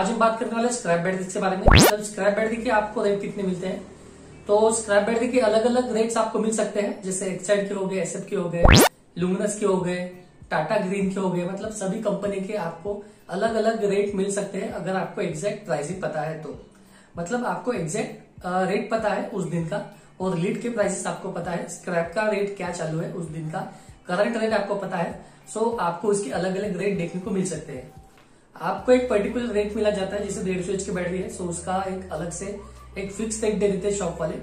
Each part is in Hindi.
आज हम बात करने वाले स्क्रैप बेड दिख के बारे में। जब स्क्रैप बेड दिख के आपको रेट कितने मिलते हैं, तो स्क्रैप बेड दिख के अलग अलग रेट्स आपको मिल सकते हैं, जैसे एक्साइड के हो गए, एसएफ के हो गए, लुमिनस के हो गए, टाटा ग्रीन के हो गए, मतलब सभी कंपनी के आपको अलग अलग रेट मिल सकते हैं। अगर आपको एग्जैक्ट प्राइसिंग पता है तो मतलब आपको एग्जैक्ट रेट पता है उस दिन का, और लीड के प्राइसेस आपको पता है, स्क्रैप का रेट क्या चालू है उस दिन का, करंट रेट आपको पता है। सो आपको इसके अलग अलग रेट देखने को मिल सकते हैं। आपको एक पर्टिकुलर रेट मिला जाता है, जैसे 150 H की बैटरी है, सो उसका एक अलग से एक फिक्स रेट दे देते हैं शॉप वाले,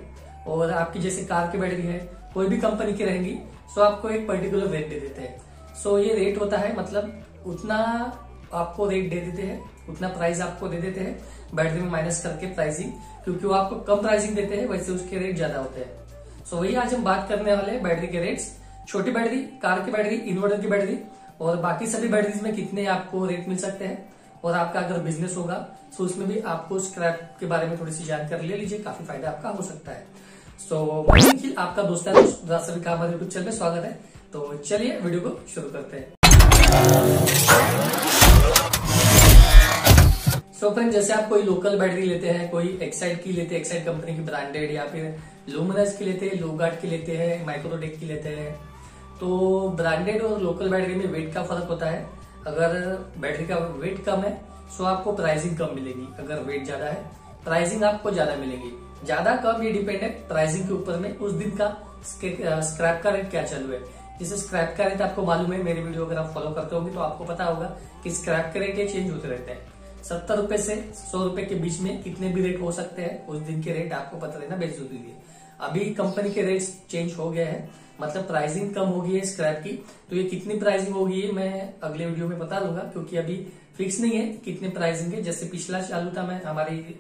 और आपकी जैसे कार की बैटरी है, कोई भी कंपनी की रहेगी, सो आपको एक पर्टिकुलर रेट दे देते हैं। सो ये रेट होता है, मतलब उतना आपको रेट दे देते हैं, उतना प्राइस आपको दे देते हैं बैटरी में माइनस करके प्राइसिंग, क्योंकि वो आपको कम प्राइसिंग देते हैं वैसे उसके रेट ज्यादा होते हैं। सो वही आज हम बात करने वाले हैं बैटरी के रेट्स, छोटी बैटरी, कार की बैटरी, इन्वर्टर की बैटरी, और बाकी सभी बैटरीज में कितने आपको रेट मिल सकते हैं। और आपका अगर बिजनेस होगा तो उसमें भी आपको स्क्रैप के बारे में थोड़ी सी जानकारी ले लीजिए, काफी फायदा आपका हो सकता है। सो निखिल आपका दोस्त है, सभी का हमारे यूट्यूब चैनल में स्वागत है। तो चलिए वीडियो को शुरू करते हैं। सो फ्रेंड, जैसे आप कोई लोकल बैटरी लेते हैं, कोई एक्साइड की लेते हैं, एक्साइड कंपनी की ब्रांडेड, या फिर लुमिनस की लेते हैं, लोगार्ड की लेते हैं, माइक्रोटेक की लेते हैं, तो ब्रांडेड और लोकल बैटरी में वेट का फर्क होता है। अगर बैटरी का वेट कम है सो आपको प्राइसिंग कम मिलेगी, अगर वेट ज्यादा है प्राइसिंग आपको ज्यादा मिलेगी। ज्यादा कम ये डिपेंड है प्राइसिंग के ऊपर में उस दिन का स्क्रैप का रेट क्या चालू है। जैसे स्क्रैप का रेट आपको मालूम है, मेरी वीडियो अगर आप फॉलो करते होंगे तो आपको पता होगा कि स्क्रैप के रेट ये चेंज होते रहते हैं। 70 रुपए से 100 रुपए के बीच में कितने भी रेट हो सकते हैं, उस दिन के रेट आपको पता रहना बेहद जरूरी है। अभी कंपनी के रेट चेंज हो गया है, मतलब प्राइसिंग कम हो गई है स्क्रैप की, तो ये कितनी प्राइसिंग होगी मैं अगले वीडियो में बता दूंगा, क्योंकि अभी फिक्स नहीं है कितने प्राइसिंग है। जैसे पिछला चालू था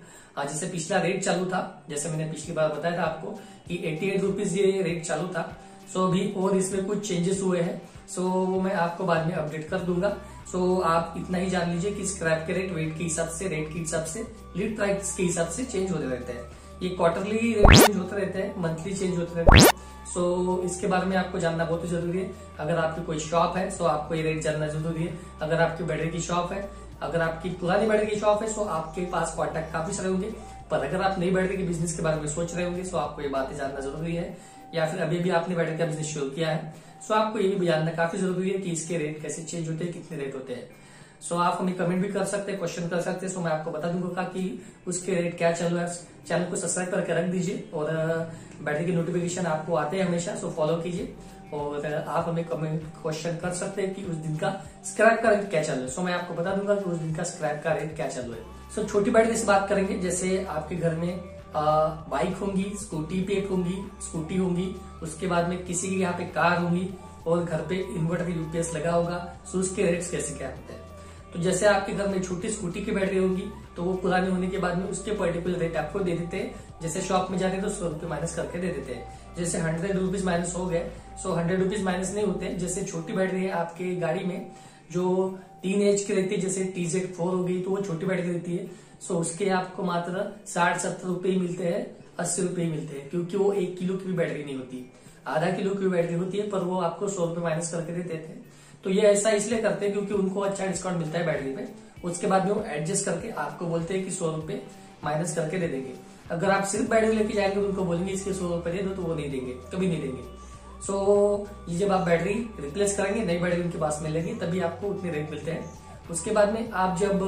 जैसे पिछला रेट चालू था, जैसे मैंने पिछली बार बताया था आपको कि 88 रुपीज ये रेट चालू था। सो अभी और इसमें कुछ चेंजेस हुए हैं, सो वो मैं आपको बाद में अपडेट कर दूंगा। सो आप इतना ही जान लीजिए कि स्क्रैप के रेट वेट के हिसाब से, रेट के हिसाब से, लीड प्राइस के हिसाब से चेंज होते रहते हैं। ये क्वार्टरली रेट चेंज होते रहते हैं, मंथली चेंज होते रहते हैं। सो इसके बारे में आपको जानना बहुत ही जरूरी है। अगर आपकी कोई शॉप है सो आपको ये रेट जानना जरूरी है। अगर आपकी बैटरी की शॉप है, अगर आपकी पुरानी बैटरी की शॉप है सो आपके पास कॉन्टैक्ट काफी सारे होंगे, पर अगर आप नई बैटरी के बिजनेस के बारे में सोच रहे होंगे सो आपको ये बातें जानना जरूरी है। या फिर अभी भी आपने बैटरी का बिजनेस शुरू किया है सो आपको ये भी जानना काफी जरूरी है कि इसके रेट कैसे चेंज होते हैं, कितने रेट होते हैं। सो आप हमें कमेंट भी कर सकते हैं, क्वेश्चन कर सकते हैं, सो मैं आपको बता दूंगा कि उसके रेट क्या चल रहा है। चैनल को सब्सक्राइब करके रख दीजिए, और बैटरी के नोटिफिकेशन आपको आते हैं हमेशा, सो फॉलो कीजिए। और आप हमें कमेंट क्वेश्चन कर सकते हैं कि उस दिन का स्क्रैप का रेट क्या चल रहा है, सो मैं आपको बता दूंगा कि उस दिन का स्क्रैप का रेट क्या चल रहा है। सो छोटी बैटरी से बात करेंगे, जैसे आपके घर में बाइक होंगी, स्कूटी पे होंगी, स्कूटी होंगी, उसके बाद में किसी के यहाँ पे कार होंगी, और घर पे इन्वर्टर यूपीएस लगा होगा, सो उसके रेट्स कैसे क्या होते हैं। तो जैसे आपके घर में छोटी स्कूटी की बैटरी होगी तो वो पुरानी होने के बाद में उसके पर्टिकुलर रेट आपको दे देते हैं। जैसे शॉप में जाते हैं तो 100 रुपए माइनस करके दे देते हैं, जैसे 100 रुपीज माइनस हो गए, सो 100 रुपीज माइनस नहीं होते। जैसे छोटी बैटरी है आपके गाड़ी में जो 3H की रहती है, जैसे TZ4 हो गई, तो वो छोटी बैटरी रहती है, सो उसके आपको मात्र 60-70 रुपये मिलते हैं, 80 रुपये मिलते हैं, क्योंकि वो 1 किलो की भी बैटरी नहीं होती, आधा किलो की बैटरी होती है, पर वो आपको 100 रुपये माइनस करके देते हैं। तो ये ऐसा इसलिए करते हैं क्योंकि उनको अच्छा डिस्काउंट मिलता है बैटरी पे, उसके बाद में वो एडजस्ट करके आपको बोलते हैं कि 100 रुपये माइनस करके दे देंगे। अगर आप सिर्फ बैटरी लेके जाएंगे उनको बोलेंगे इसके 100 रुपये दे दो तो वो नहीं देंगे, कभी नहीं देंगे। सो जब आप बैटरी रिप्लेस करेंगे, नई बैटरी उनके पास में लेंगे, तभी आपको उतने रेट मिलते हैं। उसके बाद में आप जब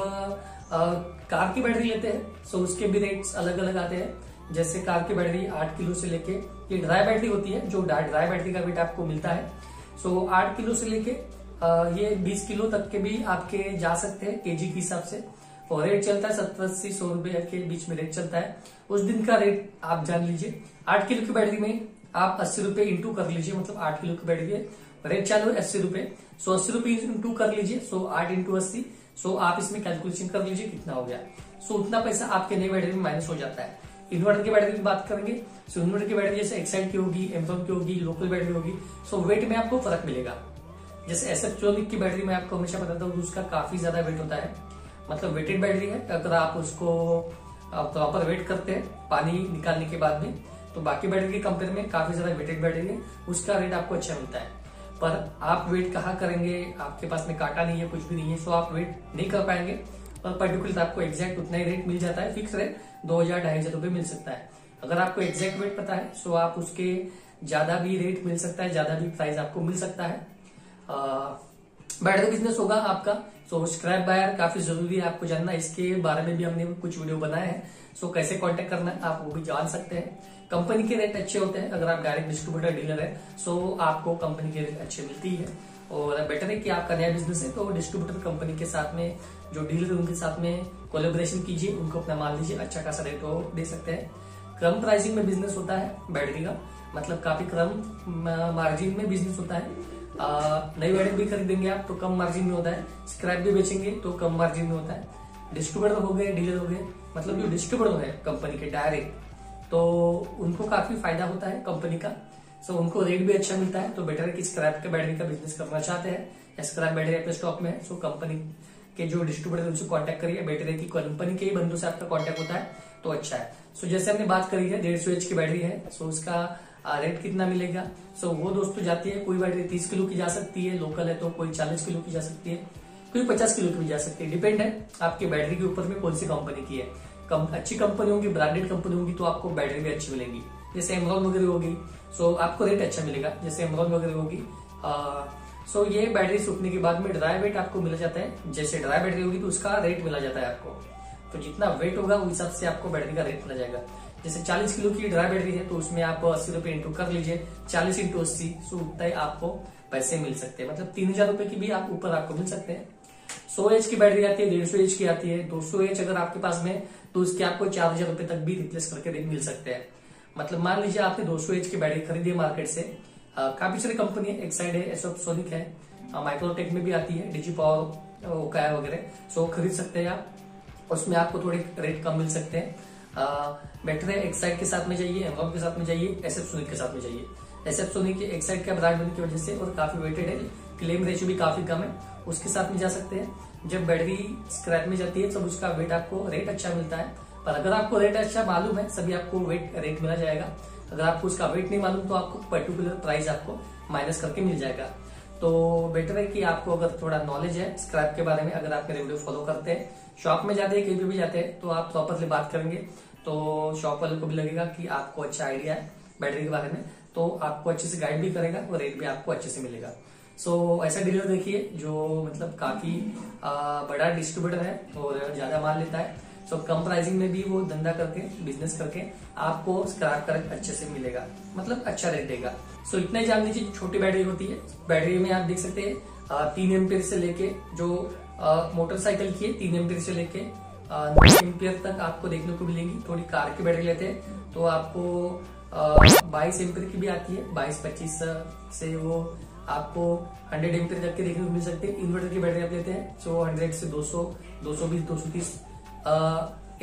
कार की बैटरी लेते हैं सो उसके भी रेट्स अलग अलग आते हैं। जैसे कार की बैटरी 8 किलो से लेके, ये ड्राई बैटरी होती है, जो ड्राई बैटरी का रेट आपको मिलता है, सो 8 किलो से लेके ये 20 किलो तक के भी आपके जा सकते हैं केजी के हिसाब से, और रेट चलता है 70 से 100 रुपये के बीच में रेट चलता है। उस दिन का रेट आप जान लीजिए। 8 किलो की बैटरी में आप 80 रुपये इंटू कर लीजिए, मतलब 8 किलो की बैटरी है, रेट चालू है 80 रुपये, सो 80 रुपये इंटू कर लीजिए, सो 8 इंटू 80, सो आप इसमें कैलकुलेशन कर लीजिए कितना हो गया, सो उतना पैसा आपके नई बैटरी में माइनस हो जाता है। इन्वर्टर की बैटरी की बात करेंगे, सो इन्वर्टर की बैटरी जैसे एक्साइड की होगी, एमरॉन की होगी, लोकल बैटरी होगी, सो वेट में आपको फर्क मिलेगा। जैसे SF Sonic की बैटरी में आपको हमेशा बताता हूँ उसका काफी ज्यादा वेट होता है, मतलब वेटेड बैटरी है, अगर आप उसको प्रॉपर वेट करते हैं पानी निकालने के बाद में, तो बाकी बैटरी के कंपेयर में काफी ज्यादा वेटेड बैटरी है, उसका रेट आपको अच्छा मिलता है। पर आप वेट कहाँ करेंगे, आपके पास में काटा नहीं है, कुछ भी नहीं है, सो आप वेट नहीं कर पाएंगे, पर्टिकुलर आपको एग्जैक्ट उतना ही रेट मिल जाता है, फिक्स रेट 2000-2500 रुपए मिल सकता है। अगर आपको एग्जैक्ट रेट पता है सो आप उसके ज्यादा भी रेट मिल सकता है, ज्यादा भी प्राइस आपको मिल सकता है। बैटरी बिजनेस होगा आपका, सो स्क्रैप बायर काफी जरूरी है आपको जानना, इसके बारे में भी हमने कुछ वीडियो बनाए हैं, सो कैसे कांटेक्ट करना है आप वो भी जान सकते हैं। कंपनी के रेट अच्छे होते हैं अगर आप डायरेक्ट डिस्ट्रीब्यूटर डीलर है, सो आपको कंपनी के रेट अच्छे मिलती है। और बेटर है कि आपका नया बिजनेस है तो डिस्ट्रीब्यूटर कंपनी के साथ में जो डीलर है उनके साथ में कोलेबोरेशन कीजिए, उनको अपना माल दीजिए, अच्छा खासा रेट वो दे सकते हैं। कम प्राइसिंग में बिजनेस होता है बैटरी का, मतलब काफी कम मार्जिन में बिजनेस होता है। नई बैटरी भी खरीदेंगे आप तो कम मार्जिन में होता है, स्क्रैप भी बेचेंगे तो कम मार्जिन में होता है। डिस्ट्रीब्यूटर हो गए, डीलर हो गए, मतलब जो डिस्ट्रीब्यूटर है कंपनी के डायरेक्ट तो उनको काफी फायदा होता है कंपनी का, सो उनको रेट भी अच्छा मिलता है। तो बेटर है कि स्क्रैप के बैटरी का बिजनेस करना चाहते हैं या स्क्रैप बैटरी आपके स्टॉक में है, सो कंपनी के जो डिस्ट्रीब्यूटर उनसे कॉन्टेक्ट करिए, बैटरी की कंपनी के ही बंदों से आपका कॉन्टेक्ट होता है तो अच्छा है। सो जैसे हमने बात करी है 150 एच की बैटरी है, सो उसका रेट कितना मिलेगा, सो वो दोस्तों जाती है, कोई बैटरी 30 किलो की जा सकती है लोकल है तो, कोई 40 किलो की जा सकती है, कोई 50 किलो की भी जा सकती है, डिपेंड है आपके बैटरी के ऊपर में कौन सी कंपनी की है। अच्छी कंपनी होगी, ब्रांडेड कंपनी होगी तो आपको बैटरी भी अच्छी मिलेगी, जैसे एमरॉन वगैरह होगी सो आपको रेट अच्छा मिलेगा, जैसे एमरॉन वगैरह होगी। सो ये बैटरी सूखने के बाद में ड्राई वेट आपको मिला जाता है, जैसे ड्राई बैटरी होगी तो उसका रेट मिला जाता है आपको, तो जितना वेट होगा उस हिसाब से आपको बैटरी का रेट मिला जाएगा। जैसे 40 किलो की ड्राई बैटरी है तो उसमें आप 80 रुपए इंटू कर लीजिए, 40 × 80 सो उतना ही आपको पैसे मिल सकते हैं, मतलब 3000 रुपए की भी आप ऊपर आपको मिल सकते हैं। 100 एच की बैटरी आती है, 150 एच की आती है, 200 एच अगर आपके पास में तो उसके आपको 4000 रुपए तक भी रिप्लेस करके रेट मिल सकते हैं। मतलब मान लीजिए आपने 200 एच की बैटरी खरीदी है मार्केट से, काफी सारी कंपनी है, एक्साइड है, एसएफ सोनिक है, माइक्रोटेक में भी आती है, डीजी पावर वगैरह, सो खरीद सकते हैं आप, उसमें आपको थोड़े रेट कम मिल सकते हैं। बेटर है एक्साइड के साथ में जाइए, एमरॉन के साथ में जाइए, एसएफ सोनिक के साथ में जाइए। एसएफ सोनिक के एक्साइड का ब्रांड बनने की वजह से और काफी वेटेड है, क्लेम रेशियो भी काफी कम है, उसके साथ में जा सकते हैं। जब बैटरी स्क्रैप में जाती है तब उसका वेट आपको रेट अच्छा मिलता है, पर अगर आपको रेट अच्छा मालूम है सभी आपको वेट रेट मिला जाएगा, अगर आपको उसका वेट नहीं मालूम तो आपको पर्टिकुलर प्राइस आपको माइनस करके मिल जाएगा। तो बेटर है कि आपको अगर थोड़ा नॉलेज है स्क्रैप के बारे में, अगर आप मेरे वीडियो फॉलो करते हैं, शॉप में जाते हैं कहीं भी जाते हैं तो आप प्रॉपरली बात करेंगे तो शॉप वाले को भी लगेगा कि आपको अच्छा आइडिया है बैटरी के बारे में, तो आपको अच्छे से गाइड भी करेगा और रेट भी आपको अच्छे से मिलेगा। सो ऐसा डीलर देखिए जो मतलब काफी बड़ा डिस्ट्रीब्यूटर है और ज्यादा माल लेता है, सो कम प्राइसिंग में भी वो धंधा करके बिजनेस करके आपको स्क्रैप का रेट अच्छे से मिलेगा, मतलब अच्छा रेट देगा। सो इतना ही जान लीजिए, छोटी बैटरी होती है, बैटरी में आप देख सकते हैं 3 एम्पियर से लेके जो मोटरसाइकिल की है 3 एम्पियर से लेके 9 एम्पियर तक आपको देखने को मिलेगी। थोड़ी कार की बैटरी लेते हैं तो आपको 22 एम्पियर की भी आती है, 22-25 से वो आपको 100 एम्पियर तक के देखने को मिल सकते हैं। इन्वर्टर की बैटरी आप लेते हैं तो 100 से 200, 220, 230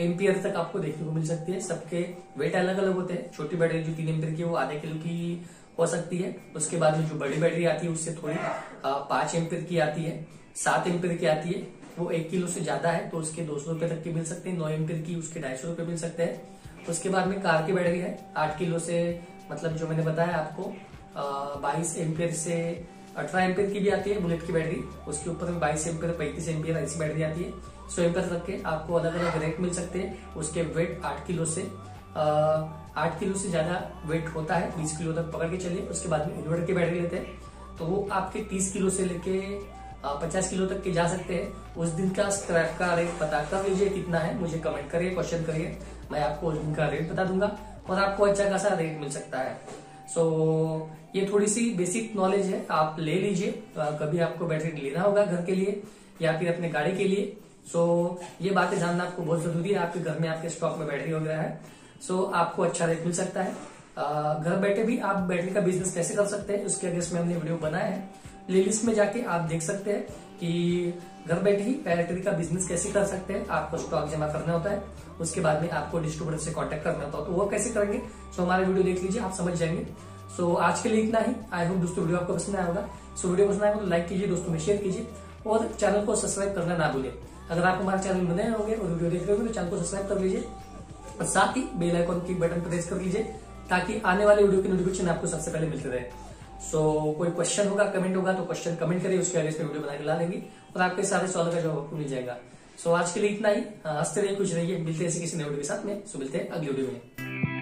एम्पियर तक आपको देखने को मिल सकती है। सबके वेट अलग अलग होते हैं, छोटी बैटरी जो 3 एम्पियर की वो आधे किलो की हो सकती है, उसके बाद में जो बड़ी बैटरी आती है उससे थोड़ी 5 एम्पियर की आती है, 7 एम्पियर की आती है, वो 1 किलो से ज्यादा है तो उसके 200 रुपए तक के मिल सकते हैं, 9 एम्पियर की उसके 250 रुपए मिल सकते हैं। उसके बाद में कार की बैटरी है 8 किलो से, मतलब जो मैंने बताया आपको 22 एम्पियर से 18 एम्पियर की भी आती है। बुलेट की बैटरी उसके ऊपर में 22 एम्पियर, 35 एम्पियर ऐसी बैटरी आती है। 100 एम्पियर तक के आपको अलग अलग रेट मिल सकते हैं, उसके वेट 8 किलो से 8 किलो से ज्यादा वेट होता है, 20 किलो तक पकड़ के चलिए। उसके बाद में इन्वर्टर की बैटरी लेते हैं तो वो आपके 30 किलो से लेके 50 किलो तक के जा सकते हैं। उस दिन का स्क्रैप का रेट पता कर लीजिए कितना है, मुझे कमेंट करिए, क्वेश्चन करिए, मैं आपको उस दिन का रेट बता दूंगा और आपको अच्छा खासा रेट मिल सकता है। सो ये थोड़ी सी बेसिक नॉलेज है, आप ले लीजिए कभी आपको बैटरी लेना होगा घर के लिए या फिर अपने गाड़ी के लिए। सो ये बातें जानना आपको बहुत जरूरी है, आपके घर में आपके स्टॉक में बैटरी वगैरह है सो आपको अच्छा रेट मिल सकता है। घर बैठे भी आप बैटरी का बिजनेस कैसे कर सकते हैं उसके अगेंस्ट में हमने वीडियो बनाया है, प्लेलिस्ट में जाके आप देख सकते हैं कि घर बैठे ही बैटरी का बिजनेस कैसे कर सकते हैं। आपको स्टॉक जमा करना होता है, उसके बाद में आपको डिस्ट्रीब्यूटर से कांटेक्ट करना होता है, तो वो कैसे करेंगे सो हमारे वीडियो देख लीजिए, आप समझ जाएंगे। सो आज के लिए इतना ही, आई होप दोस्तों वीडियो आपको पसंद आया होगा। सो वीडियो पसंद आया तो लाइक कीजिए, दोस्तों में शेयर कीजिए और चैनल को सब्सक्राइब करना ना भूलें। अगर आप हमारे चैनल बनाए होंगे और वीडियो देख रहे होंगे तो चैनल को सब्सक्राइब कर लीजिए और साथ ही बेल आइकॉन की बटन प्रेस कर लीजिए ताकि आने वाले वीडियो की नोटिफिकेशन आपको सबसे पहले मिलते रहे। सो कोई क्वेश्चन होगा, कमेंट होगा तो क्वेश्चन कमेंट करिए, उसके आगे वीडियो बनाकर ला लेंगे और आपके सारे सवाल का जवाब आपको मिल जाएगा। सो आज के लिए इतना ही। हंसते रहिए, खुश रहिए, मिलते हैं किसी नए वीडियो के साथ में। सो मिलते हैं अगले वीडियो में।